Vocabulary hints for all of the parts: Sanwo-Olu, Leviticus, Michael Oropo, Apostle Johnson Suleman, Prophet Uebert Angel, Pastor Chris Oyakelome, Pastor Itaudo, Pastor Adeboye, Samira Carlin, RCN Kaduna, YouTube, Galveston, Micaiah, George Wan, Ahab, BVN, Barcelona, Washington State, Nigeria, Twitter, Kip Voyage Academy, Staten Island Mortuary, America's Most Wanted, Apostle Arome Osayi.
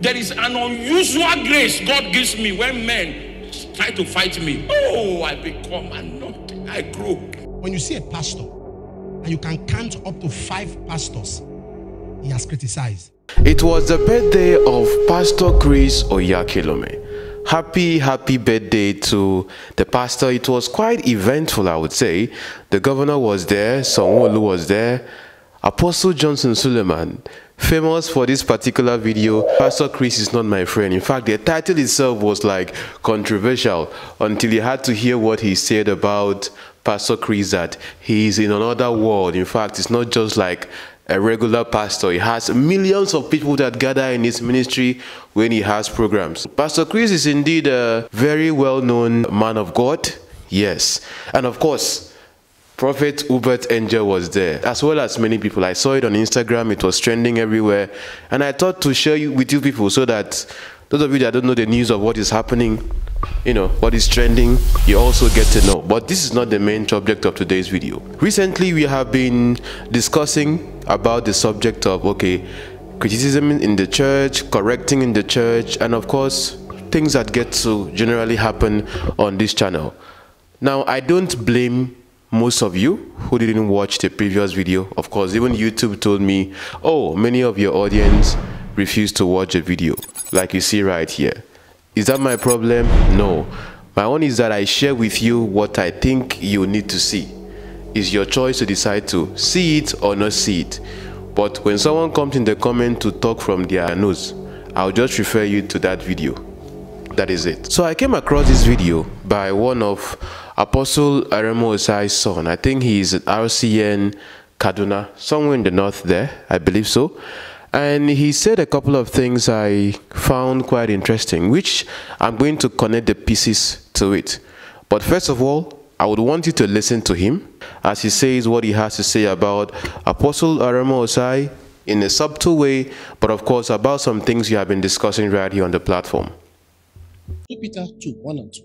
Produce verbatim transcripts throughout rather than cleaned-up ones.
There is an unusual grace God gives me when men try to fight me. Oh, I become anointed. I grow. When you see a pastor and you can count up to five pastors he has criticized. It was the birthday of Pastor Chris Oyakelome. Happy, happy birthday to the pastor. It was quite eventful, I would say. The governor was there, Sanwo-Olu was there, Apostle Johnson Suleman, famous for this particular video. Pastor Chris is not my friend. In fact, the title itself was like controversial until you had to hear what he said about Pastor Chris, that he is in another world. In fact, it's not just like a regular pastor. He has millions of people that gather in his ministry when he has programs. Pastor Chris is indeed a very well-known man of God. Yes. And of course, Prophet Uebert Angel was there, as well as many people. I saw it on Instagram. It was trending everywhere. And I thought to share you with you people so that those of you that don't know the news of what is happening, you know, what is trending, you also get to know. But this is not the main subject of today's video. Recently, we have been discussing about the subject of, okay, criticism in the church, correcting in the church, and of course, things that get to generally happen on this channel. Now, I don't blame most of you who didn't watch the previous video. Of course, even YouTube told me, oh, many of your audience refused to watch a video, like you see right here. Is that my problem? No. My own is that I share with you what I think you need to see. It's your choice to decide to see it or not see it. But when someone comes in the comment to talk from their nose, I'll just refer you to that video. That is it. So I came across this video by one of Apostle Arome Osayi's son. I think he is at R C N Kaduna, somewhere in the north there, I believe so. And he said a couple of things I found quite interesting, which I'm going to connect the pieces to it. But first of all, I would want you to listen to him as he says what he has to say about Apostle Arome Osayi in a subtle way, but of course about some things you have been discussing right here on the platform. Peter two, one and two.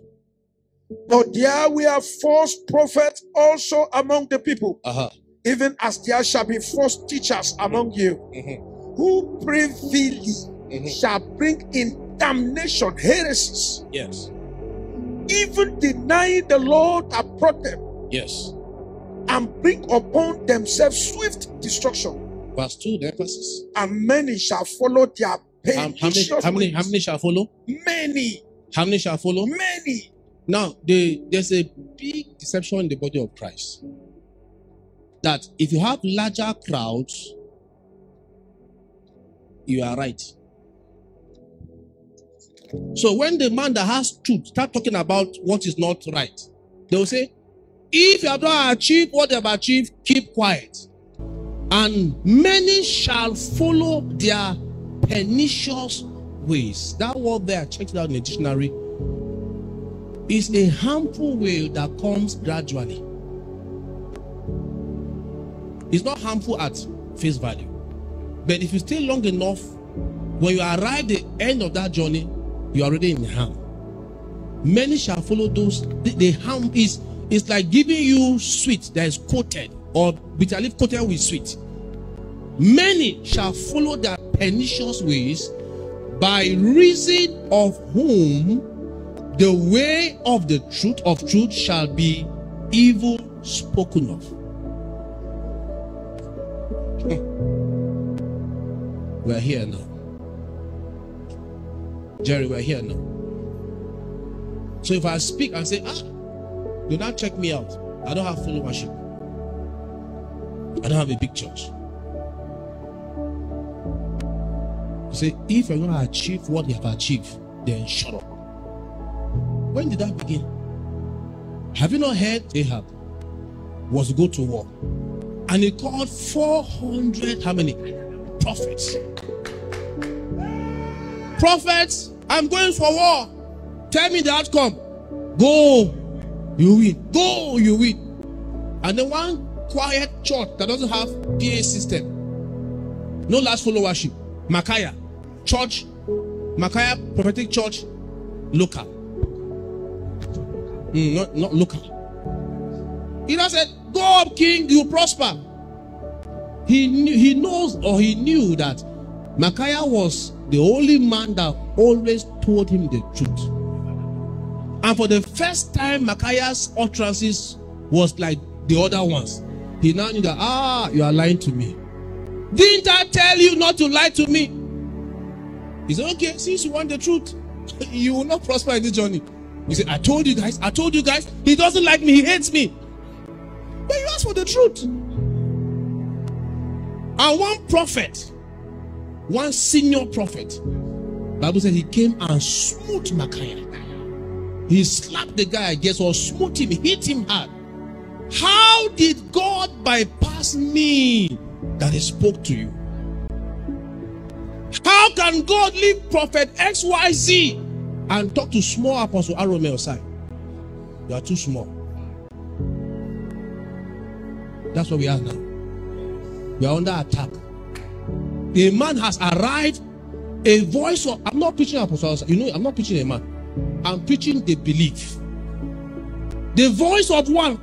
But there were false prophets also among the people, uh-huh. even as there shall be false teachers among you, mm-hmm. who privily mm-hmm. shall bring in damnation, heresies. Yes. Even denying the Lord that brought them. Yes. And bring upon themselves swift destruction. Verse two, the emphasis. And many shall follow their pain. How many, how many, how many shall follow? Many. How many shall follow? Many. Now, the, there's a big deception in the body of Christ. That if you have larger crowds, you are right. So when the man that has truth starts talking about what is not right, they will say, if you have not achieved what you have achieved, keep quiet. And many shall follow their pernicious ways. That word there, check it out in the dictionary. Is a harmful way that comes gradually. It's not harmful at face value, but if you stay long enough, when you arrive at the end of that journey, you're already in harm. Many shall follow those. The, the harm is, it's like giving you sweet that is coated or bitter leaf coated with sweet. Many shall follow their pernicious ways, by reason of whom the way of the truth of truth shall be evil spoken of. Hmm. We're here now. Jerry, we're here now. So if I speak and say, ah, do not check me out. I don't have followership. I don't have a big church. You say, if you're going to achieve what you have achieved, then shut up. When did that begin? Have you not heard Ahab was to go to war? And he called four hundred, how many? Prophets. Prophets, I'm going for war. Tell me the outcome. Go, you win. Go, you win. And then one quiet church that doesn't have P A system. No last followership. Micaiah Church. Micaiah Prophetic Church. Local. Mm, not, not local. He just said, go up, king, you prosper. He knew, he knows or he knew that Micaiah was the only man that always told him the truth. And for the first time, Micaiah's utterances was like the other ones. He now knew that, ah, you are lying to me. Didn't I tell you not to lie to me? He said, okay, since you want the truth, you will not prosper in this journey. He said, I told you guys, I told you guys, he doesn't like me, he hates me. But you ask for the truth. And one prophet, one senior prophet, Bible said he came and smote Micaiah. He slapped the guy, I guess, or smote him, hit him hard. How did God bypass me that he spoke to you? How can God leave prophet X Y Z and talk to small Apostle Arome Osayi? You are too small. That's what we are now. We are under attack. A man has arrived, a voice of, I'm not preaching Apostle Osayi, you know, I'm not preaching a man. I'm preaching the belief. The voice of one.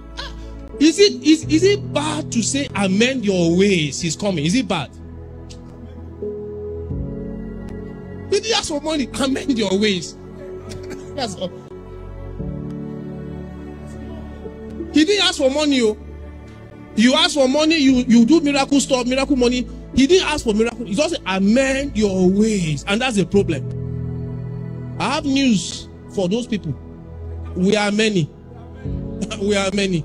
Is it, is, is it bad to say, amend your ways, he's coming? Is it bad? Did you ask for money? Amend your ways. That's all. He didn't ask for money. You, you ask for money, you, you do miracle stuff, miracle money. He didn't ask for miracle. He just said, amend your ways. And that's the problem. I have news for those people. We are many. We are many.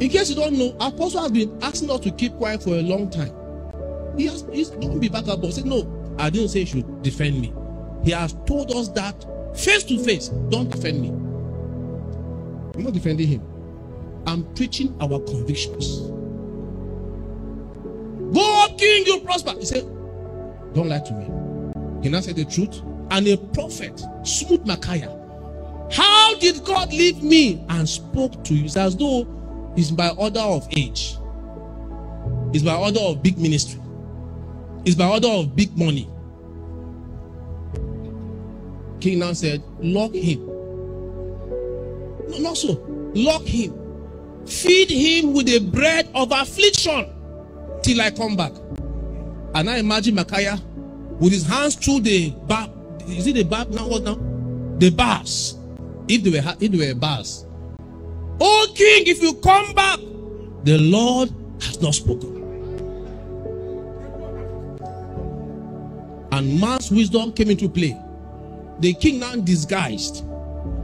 In case you don't know, Apostle has been asking us to keep quiet for a long time. He has, he's, don't be back up. He said, no, I didn't say you should defend me. He has told us that face to face, don't defend me. I'm not defending him. I'm preaching our convictions. God, King, you prosper. He said, don't lie to me. He now said the truth. And a prophet smote Micaiah. How did God leave me and spoke to you? It's as though it's by order of age. It's by order of big ministry. It's by order of big money. King now said, lock him. No, not so. Lock him. Feed him with the bread of affliction till I come back. And I imagine Micaiah with his hands through the bar. Is it the bar now? What now? The bars. If they were, if they were bars. Oh King, if you come back, the Lord has not spoken. And man's wisdom came into play. The king now disguised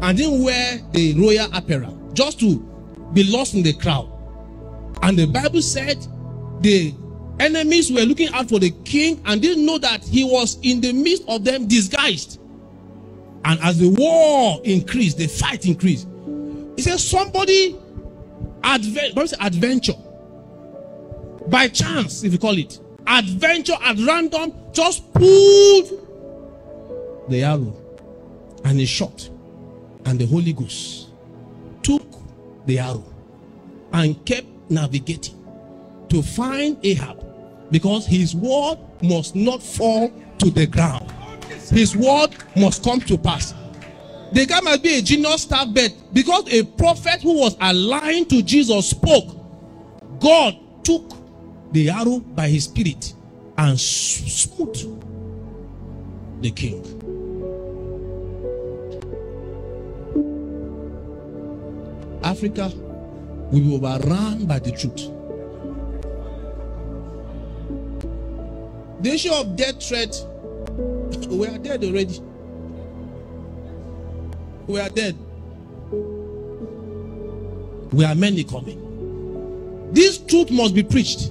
and didn't wear the royal apparel just to be lost in the crowd. And the Bible said the enemies were looking out for the king and didn't know that he was in the midst of them disguised. And as the war increased, the fight increased. He says somebody adve adventure by chance, if you call it adventure, at random, just pulled the arrow and he shot, and the Holy Ghost took the arrow and kept navigating to find Ahab, because his word must not fall to the ground. His word must come to pass. The guy must be a genius staff bed, because a prophet who was aligned to Jesus spoke. God took the arrow by his spirit and smote the king. Africa will be overrun by the truth. The issue of death threat, we are dead already. We are dead. We are many coming. This truth must be preached.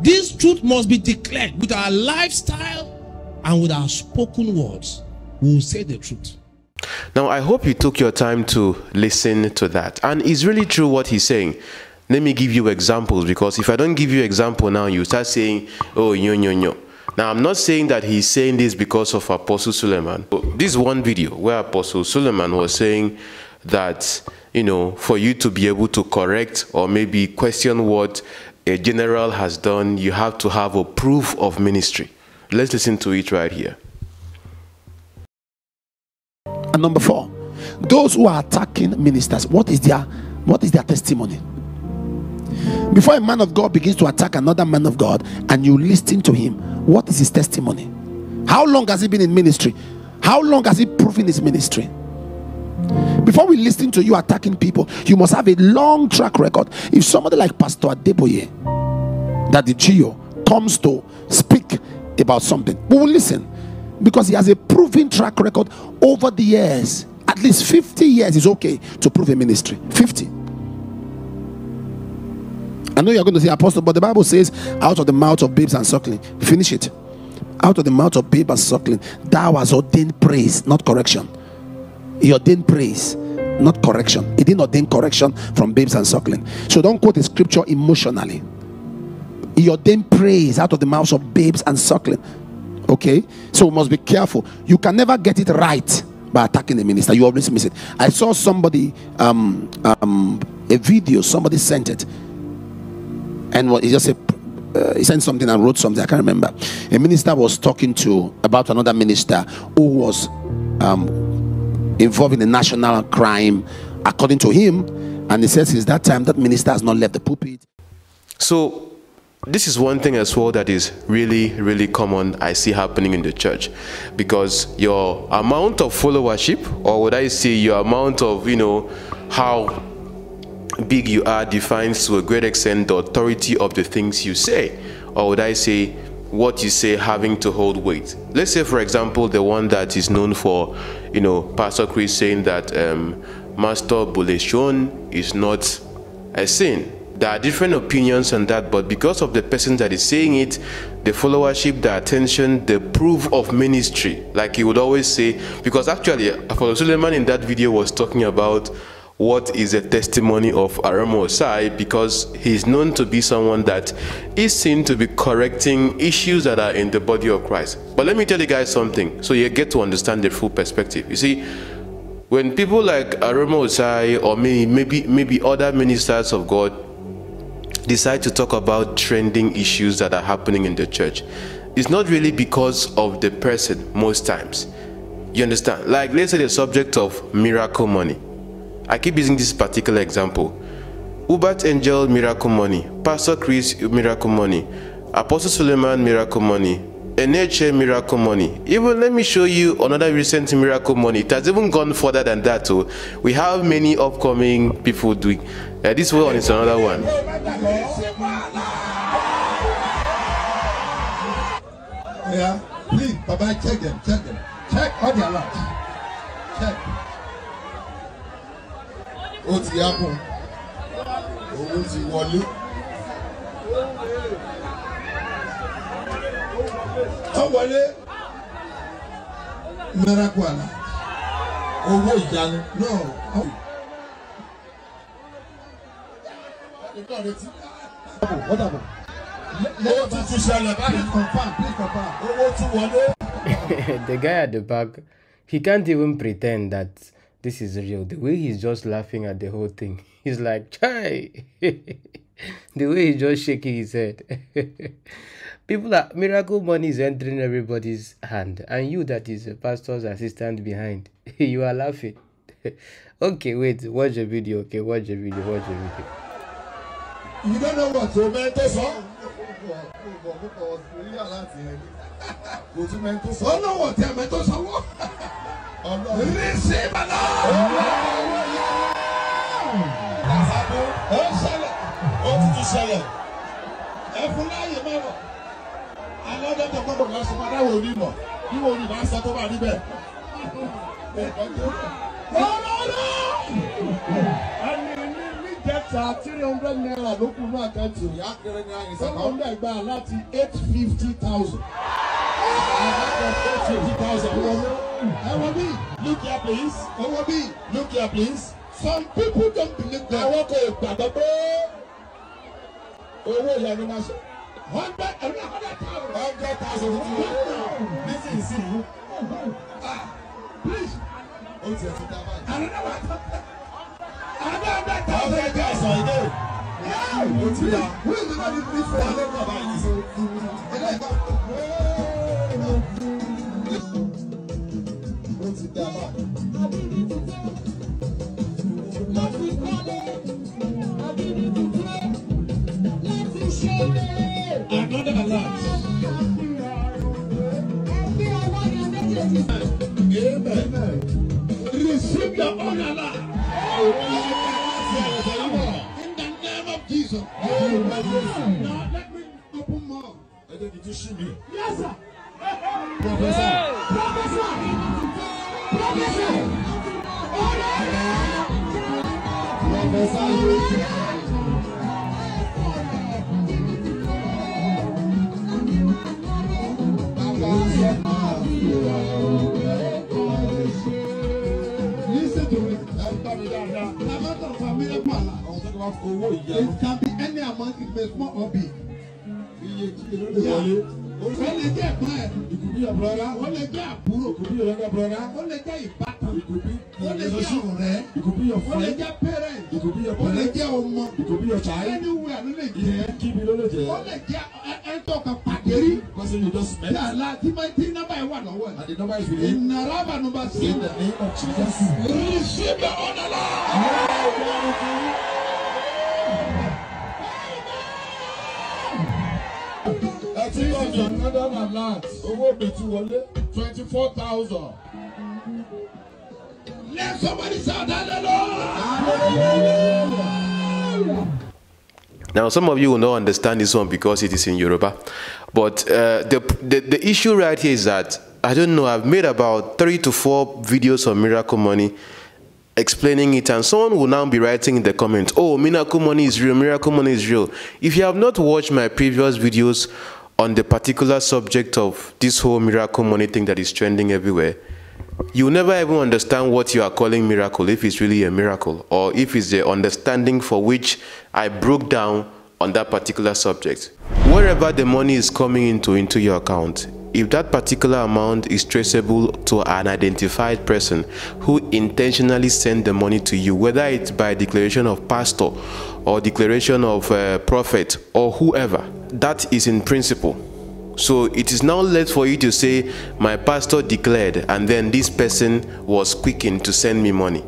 This truth must be declared with our lifestyle and with our spoken words. We will say the truth. Now, I hope you took your time to listen to that. And it's really true what he's saying. Let me give you examples, because if I don't give you an example now, you start saying, oh, yo, yo, yo. Now, I'm not saying that he's saying this because of Apostle Suleman. This one video where Apostle Suleman was saying that, you know, for you to be able to correct or maybe question what a general has done, you have to have a proof of ministry. Let's listen to it right here. And number four, those who are attacking ministers, what is their, what is their testimony? Before a man of God begins to attack another man of God and you listen to him, what is his testimony? How long has he been in ministry? How long has he proven his ministry? Before we listen to you attacking people, you must have a long track record. If somebody like Pastor Adeboye, that the Geo, comes to speak about something, we will listen, because he has a proven track record over the years. At least fifty years is okay to prove a ministry. fifty. I know you're going to say, Apostle, but the Bible says, out of the mouth of babes and suckling. Finish it. Out of the mouth of babes and suckling, thou hast ordained praise, not correction. He ordained praise, not correction. He didn't ordain correction from babes and suckling. So don't quote the scripture emotionally. He ordained praise out of the mouths of babes and suckling. Okay? So we must be careful. You can never get it right by attacking the minister. You always miss it. I saw somebody, um, um, a video, somebody sent it. And what he just said, uh, he sent something and wrote something. I can't remember. A minister was talking to about another minister who was um, involved in a national crime, according to him. And he says, since that time, that minister has not left the pulpit. So this is one thing as well that is really, really common I see happening in the church, because your amount of followership, or what I see, your amount of, you know, how big you are, defines to a great extent the authority of the things you say, or would I say what you say having to hold weight. Let's say, for example, the one that is known for, you know, Pastor Chris saying that um, masturbation is not a sin. There are different opinions on that, but because of the person that is saying it, the followership, the attention, the proof of ministry, like you would always say, because actually Apostle Suleman in that video was talking about what is the testimony of Arome Osayi, because he's known to be someone that is seen to be correcting issues that are in the body of Christ. But let me tell you guys something, so you get to understand the full perspective. You see, when people like Arome Osayi or maybe, maybe, maybe other ministers of God decide to talk about trending issues that are happening in the church, it's not really because of the person most times. You understand? Like, let's say the subject of miracle money. I keep using this particular example. Uebert Angel, miracle money. Pastor Chris, miracle money. Apostle Suleman, miracle money. N H A, miracle money. Even let me show you another recent miracle money. It has even gone further than that too. We have many upcoming people doing. Uh, this one is another one. Yeah, please, Baba, check them, check them, check all their lives, check. Ó ti yàgò, owó ti wọlé. Ó wọlé, miracle àlá, owó ìyanu náà. What about? Owó tuntun ṣẹlẹ̀ báyìí. Please confirm, please confirm. Owó ti wọlé. The guy at the back, he can't even pretend that this is real. The way he's just laughing at the whole thing, he's like, chai. The way he's just shaking his head. People are, miracle money is entering everybody's hand, and you that is a pastor's assistant behind, you are laughing. Okay, wait, watch the video. Okay, watch the video, watch the video. You don't know what to make this up. I know what to make this up. Receive an eight hundred fifty thousand. Look here, please. Look here, please. Some people don't believe that. I walk one hundred thousand. This is you. Please. I I'll be and under the light. Amen. Receive your own alive. In the name of Jesus. Amen. Now let me open more. Did you see me? Yes, sir. Professor. Professor. Professor. Listen to me. The amount of family money, it can be any amount, it may small or big. It could be a brother, only a poor, could be a brother, only a partner, it could be it could be your friend, it could be your parent, it could be your child, anywhere, keep it on the because you just met. And the number is in Naraba number six. In the name of Jesus. Receive the honor, Lord. twenty-four thousand. Let somebody shout hallelujah. Now, some of you will not understand this one because it is in Yoruba. But uh, the, the, the issue right here is that, I don't know, I've made about three to four videos on miracle money, explaining it, and someone will now be writing in the comment, oh, miracle money is real, miracle money is real. If you have not watched my previous videos on the particular subject of this whole miracle money thing that is trending everywhere, you never even understand what you are calling miracle, if it's really a miracle, or if it's the understanding for which I broke down on that particular subject. Wherever the money is coming into, into your account, if that particular amount is traceable to an identified person who intentionally sent the money to you, whether it's by declaration of pastor or declaration of uh, prophet or whoever, that is in principle. So it is now left for you to say, my pastor declared, and then this person was quickened to send me money.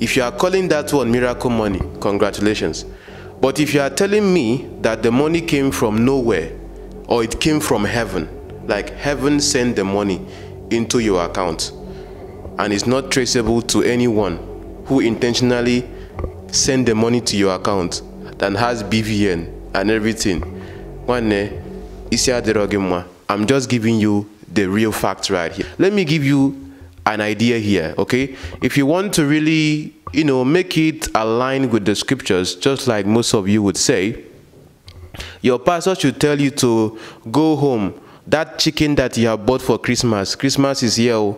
If you are calling that one miracle money, congratulations. But if you are telling me that the money came from nowhere or it came from heaven, like heaven sent the money into your account and it's not traceable to anyone who intentionally sent the money to your account that has B V N and everything, I'm just giving you the real facts right here. Let me give you an idea here, okay? If you want to really, you know, make it align with the scriptures, just like most of you would say, your pastor should tell you to go home. That chicken that you have bought for Christmas, Christmas is here,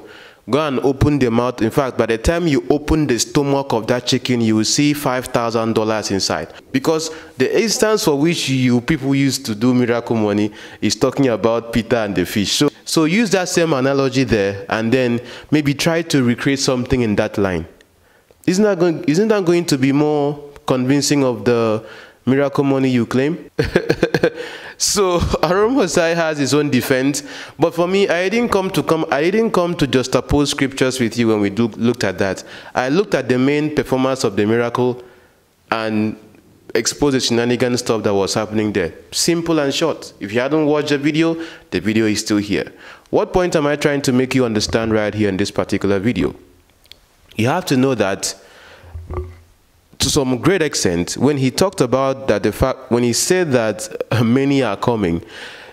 go and open the mouth. In fact, by the time you open the stomach of that chicken, you will see five thousand dollars inside. Because the instance for which you people used to do miracle money is talking about Peter and the fish. So, so use that same analogy there and then maybe try to recreate something in that line. Isn't that going, isn't that going to be more convincing of the miracle money you claim? So Arome Osayi has his own defense, but for me, I didn't come to come. I didn't come to just oppose scriptures with you when we do, looked at that. I looked at the main performance of the miracle and exposed the shenanigan stuff that was happening there. Simple and short. If you hadn't watched the video, the video is still here. What point am I trying to make you understand right here in this particular video? You have to know that, to some great extent, when he talked about that, the fact when he said that many are coming,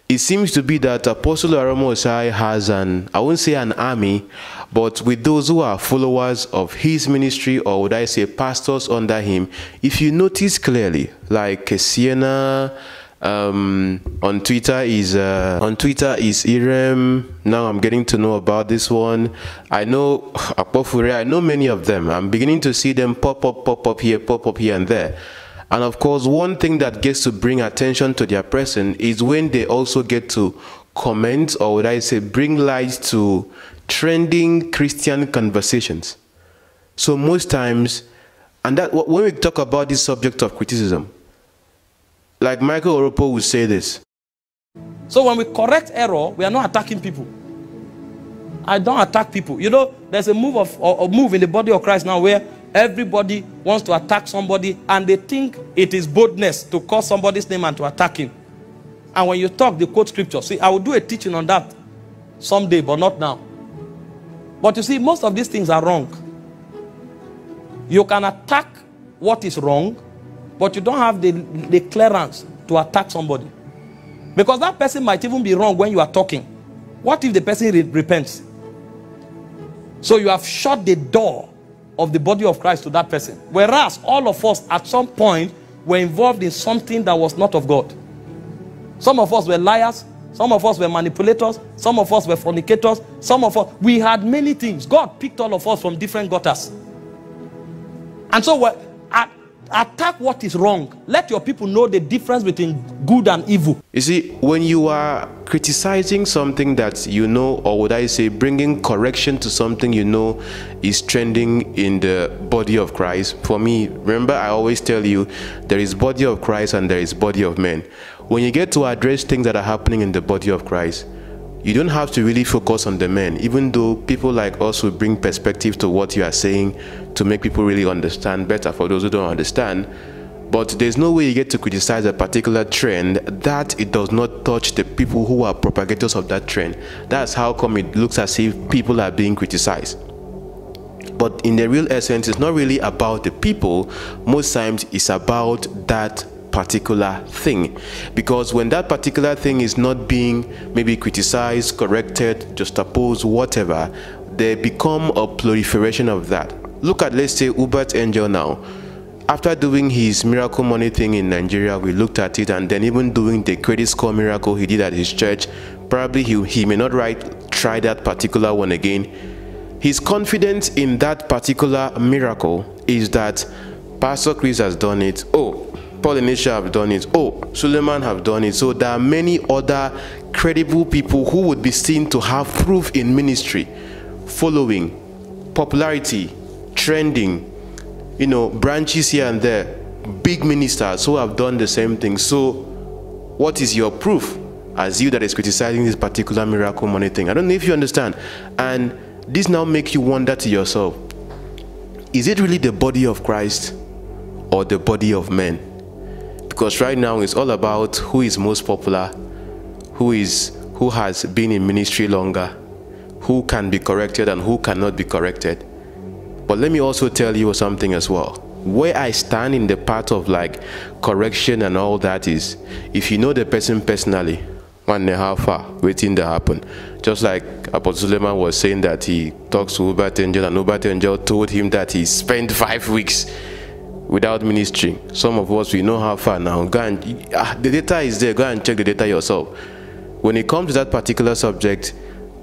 it seems to be that Apostle Arome Osayi has an, I won't say an army, but with those who are followers of his ministry, or would I say pastors under him. If you notice clearly, like Sienna um, on Twitter is uh, on Twitter is Irem. Now I'm getting to know about this one. I know Apofure, I know many of them. I'm beginning to see them pop up, pop up here, pop up here and there. And of course, one thing that gets to bring attention to their person is when they also get to comment, or would I say bring light to trending Christian conversations. So most times, and that when we talk about this subject of criticism, like Michael Oropo would say this. So when we correct error, we are not attacking people. I don't attack people. You know, there's a move of or, or move in the body of Christ now where everybody wants to attack somebody and they think it is boldness to call somebody's name and to attack him. And when you talk, they quote scripture. See, I will do a teaching on that someday, but not now. But you see, most of these things are wrong. You can attack what is wrong, but you don't have the, the clearance to attack somebody. Because that person might even be wrong when you are talking. What if the person re- repents? So you have shut the door of the body of Christ to that person. Whereas all of us at some point were involved in something that was not of God. Some of us were liars. Some of us were manipulators. Some of us were fornicators. Some of us, we had many things. God picked all of us from different gutters. And so we're, at, attack what is wrong. Let your people know the difference between good and evil. You see, when you are criticizing something that you know, or would I say bringing correction to something you know is trending in the body of Christ, for me, remember I always tell you, there is body of Christ and there is body of men. When you get to address things that are happening in the body of Christ, you don't have to really focus on the men, even though people like us will bring perspective to what you are saying to make people really understand better, for those who don't understand. But there's no way you get to criticize a particular trend that it does not touch the people who are propagators of that trend. That's how come it looks as if people are being criticized. But in the real essence, it's not really about the people. Most times it's about that particular thing, because when that particular thing is not being maybe criticized, corrected, just opposed, whatever, they become a proliferation of that. Look at, let's say, Uebert Angel now. After doing his miracle money thing in Nigeria, we looked at it, and then even doing the credit score miracle he did at his church, probably he, he may not right try that particular one again. His confidence in that particular miracle is that Pastor Chris has done it. Oh, Polynesia have done it. Oh, Suleman have done it. So there are many other credible people who would be seen to have proof in ministry, following, popularity, trending, you know, branches here and there, big ministers who have done the same thing. So what is your proof as you that is criticizing this particular miracle money thing? I don't know if you understand. And this now makes you wonder to yourself, is it really the body of Christ or the body of men? Because right now it's all about who is most popular, who is who has been in ministry longer, who can be corrected and who cannot be corrected. But let me also tell you something as well. Where I stand in the part of like correction and all that is, if you know the person personally, one and a half hour waiting to happen. Just like Apostle Suleman was saying that he talks to Uebert Angel, and Uebert Angel told him that he spent five weeks without ministry. Some of us, we know how far now. Go and, ah, the data is there. Go and check the data yourself. When it comes to that particular subject,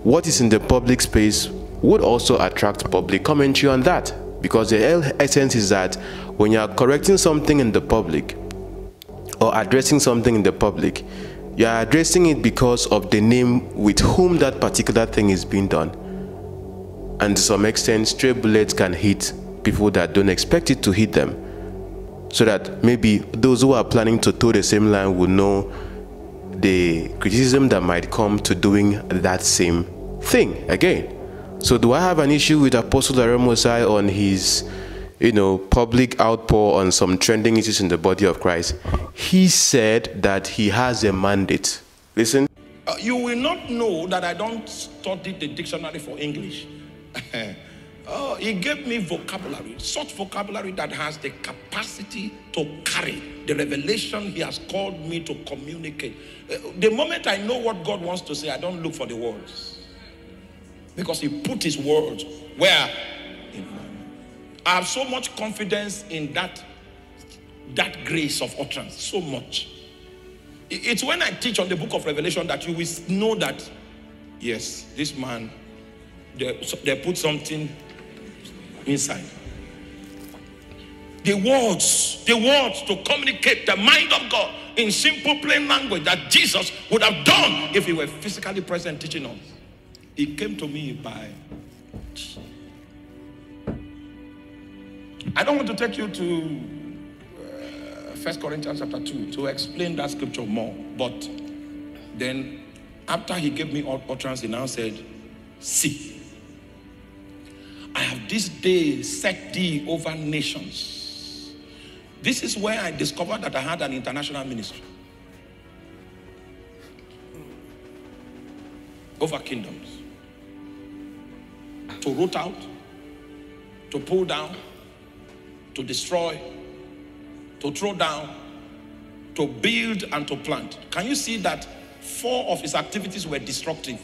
what is in the public space would also attract public commentary on that, because the essence is that when you are correcting something in the public or addressing something in the public, you are addressing it because of the name with whom that particular thing is being done. And to some extent, stray bullets can hit people that don't expect it to hit them, so that maybe those who are planning to toe the same line will know the criticism that might come to doing that same thing again. So do I have an issue with Apostle Arome Osayi on his, you know, public outpour on some trending issues in the body of Christ? He said that he has a mandate. Listen. Uh, you will not know that I don't study the dictionary for English. Oh, he gave me vocabulary, such vocabulary that has the capacity to carry the revelation he has called me to communicate. The moment I know what God wants to say, I don't look for the words, because he put his words where? In my mind. I have so much confidence in that, that grace of utterance, so much. It's when I teach on the book of Revelation that you will know that, yes, this man, they, they put something inside. The words, the words to communicate the mind of God in simple, plain language that Jesus would have done if he were physically present teaching us. It came to me by... I don't want to take you to uh, First Corinthians chapter two to explain that scripture more. But then after he gave me utterance, he now said, "See, I have this day set thee over nations." This is where I discovered that I had an international ministry. over kingdoms, to root out, to pull down, to destroy, to throw down, to build and to plant. Can you see that four of his activities were destructive?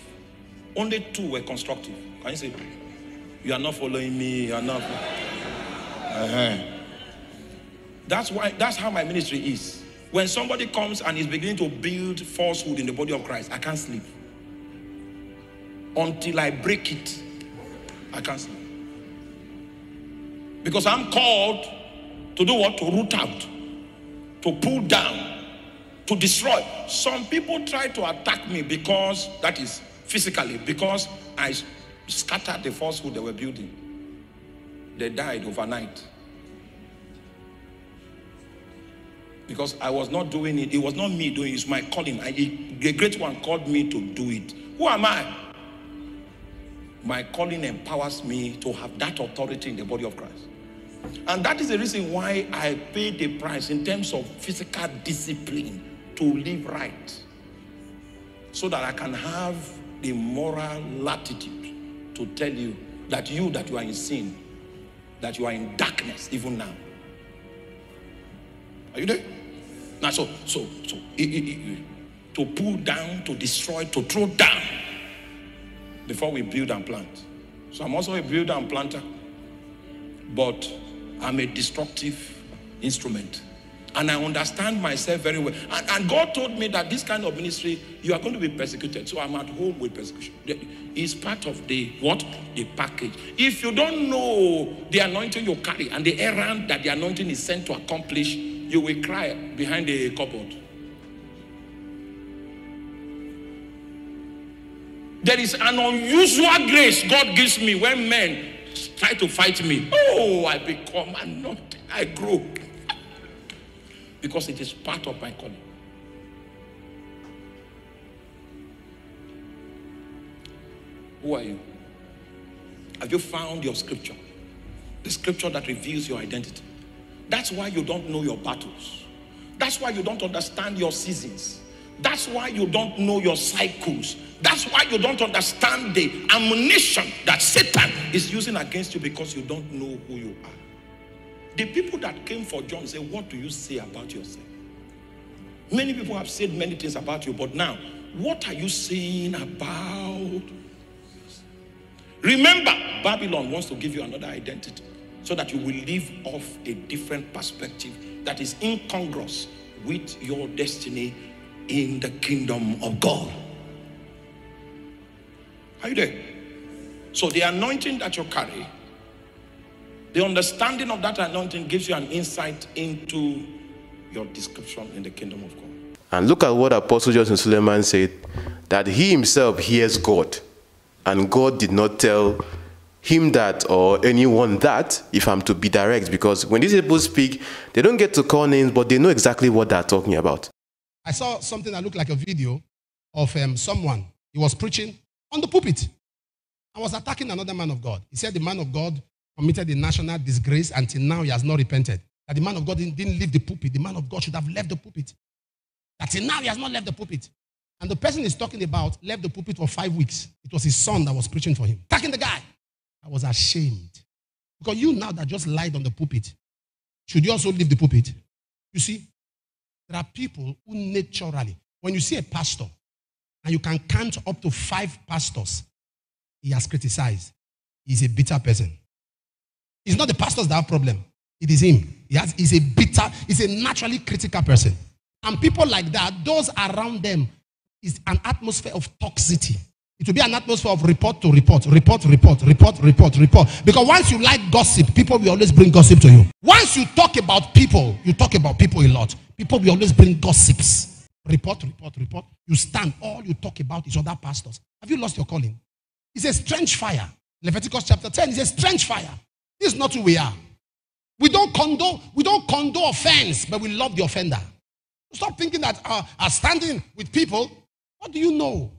Only two were constructive. Can you see? You are not following me, you are not. Uh-huh. That's why, that's how my ministry is. When somebody comes and is beginning to build falsehood in the body of Christ, I can't sleep. Until I break it, I can't sleep. Because I'm called to do what? To root out, to pull down, to destroy. Some people try to attack me because, that is physically, because I scattered the falsehood they were building. They died overnight. Because I was not doing it. It was not me doing it. It's my calling. I, the great one called me to do it. Who am I? My calling empowers me to have that authority in the body of Christ. And that is the reason why I paid the price in terms of physical discipline to live right, so that I can have the moral latitude to tell you that you, that you are in sin, that you are in darkness even now. Are you there? Now, so, so, so, it, it, it, to pull down, to destroy, to throw down before we build and plant. So I'm also a builder and planter, but I'm a destructive instrument. And I understand myself very well. And, and God told me that this kind of ministry, you are going to be persecuted. So I'm at home with persecution. It's part of the, what? The package. If you don't know the anointing you carry and the errand that the anointing is sent to accomplish, you will cry behind the cupboard. There is an unusual grace God gives me when men try to fight me. Oh, I become anointed. I grow. Because it is part of my calling. Who are you? Have you found your scripture? The scripture that reveals your identity. That's why you don't know your battles. That's why you don't understand your seasons. That's why you don't know your cycles. That's why you don't understand the ammunition that Satan is using against you, because you don't know who you are. The people that came for John say, what do you say about yourself? Many people have said many things about you, but now, what are you saying about? Remember, Babylon wants to give you another identity so that you will live off a different perspective that is incongruous with your destiny in the kingdom of God. Are you there? So the anointing that you carry, the understanding of that anointing gives you an insight into your description in the kingdom of God. And look at what Apostle Johnson Suleman said, that he himself hears God, and God did not tell him that or anyone that, if I'm to be direct, because when these people speak, they don't get to call names, but they know exactly what they're talking about. I saw something that looked like a video of um, someone. He was preaching on the pulpit. I was attacking another man of God. He said the man of God committed a national disgrace until now he has not repented. That the man of God didn't, didn't leave the pulpit. The man of God should have left the pulpit. That till now he has not left the pulpit. And the person he's talking about left the pulpit for five weeks. It was his son that was preaching for him. Attacking the guy. I was ashamed. Because you now that just lied on the pulpit, should you also leave the pulpit? You see, there are people who naturally, when you see a pastor and you can count up to five pastors he has criticized, he's a bitter person. It's not the pastors that have problem. It is him. He has, he's a bitter, he's a naturally critical person. And people like that, those around them, is an atmosphere of toxicity. It will be an atmosphere of report to report, report, report, report, report, report. Because once you like gossip, people will always bring gossip to you. Once you talk about people, you talk about people a lot. People will always bring gossips. Report, report, report. You stand, all you talk about is other pastors. Have you lost your calling? It's a strange fire. Leviticus chapter ten is a strange fire. This is not who we are. We don't condone, we don't condone offense, but we love the offender. Stop thinking that uh, are standing with people. What do you know?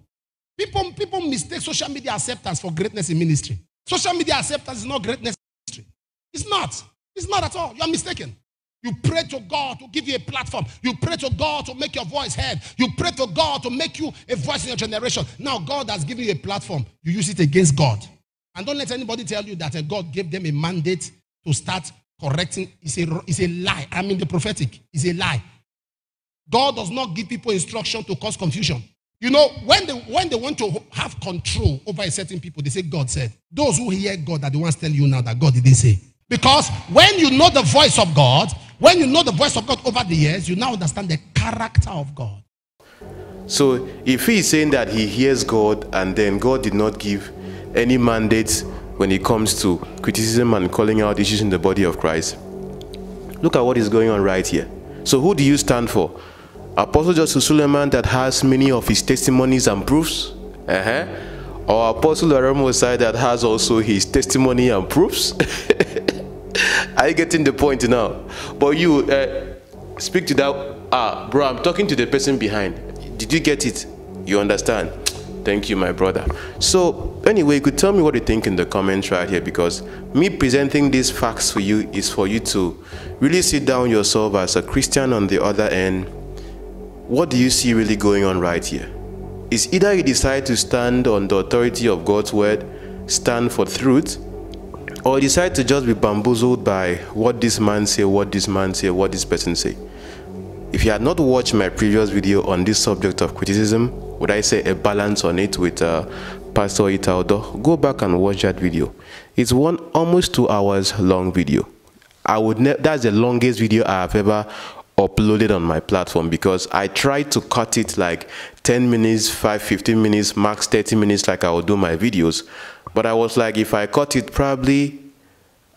People, people mistake social media acceptance for greatness in ministry. Social media acceptance is not greatness in ministry. It's not. It's not at all. You are mistaken. You pray to God to give you a platform. You pray to God to make your voice heard. You pray to God to make you a voice in your generation. Now God has given you a platform. You use it against God. And don't let anybody tell you that God gave them a mandate to start correcting. It's a, it's a lie. I mean the prophetic. It's a lie. God does not give people instruction to cause confusion. You know, when they, when they want to have control over a certain people, they say God said. Those who hear God are the ones telling you now that God didn't say. Because when you know the voice of God, when you know the voice of God over the years, you now understand the character of God. So if he is saying that he hears God and then God did not give any mandates when it comes to criticism and calling out issues in the body of Christ, look at what is going on right here. So who do you stand for? Apostle Johnson Suleman that has many of his testimonies and proofs? Uh-huh. Or Apostle Arome Osayi that has also his testimony and proofs? Are you getting the point now? But you uh, speak to that. Ah, bro, I'm talking to the person behind. Did you get it? You understand? Thank you, my brother. So anyway, you could tell me what you think in the comments right here, because me presenting these facts for you is for you to really sit down yourself as a Christian on the other end. What do you see really going on right here? It's either you decide to stand on the authority of God's word, stand for truth, or decide to just be bamboozled by what this man say, what this man say, what this person say. If you had not watched my previous video on this subject of criticism, would I say a balance on it with uh, Pastor Itaudo, go back and watch that video. It's one almost two hours long video. I would that's the longest video I have ever uploaded on my platform, because I tried to cut it like ten minutes, five, fifteen minutes, max thirty minutes like I would do my videos. But I was like, if I cut it, probably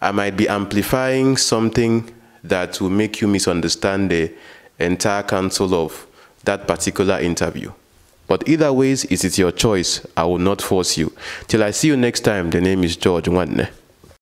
I might be amplifying something that will make you misunderstand the entire counsel of that particular interview. But either ways, it is your choice. I will not force you. Till I see you next time, the name is George Wan.